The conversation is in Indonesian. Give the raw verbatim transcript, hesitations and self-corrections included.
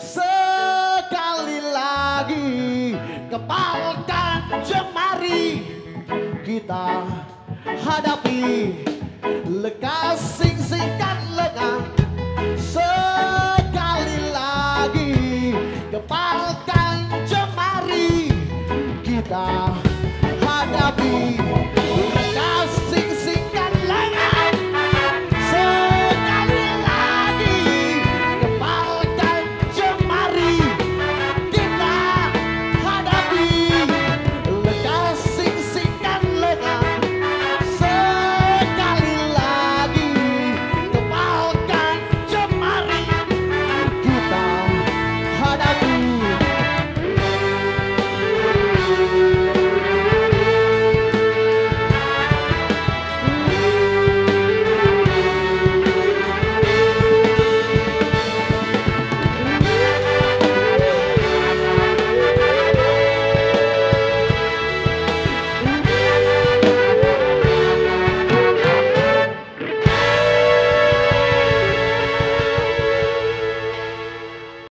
Sekali lagi kepalkan jemari, kita hadapi lekas sing-singkan lengan. Sekali lagi kepalkan jemari, kita hadapi.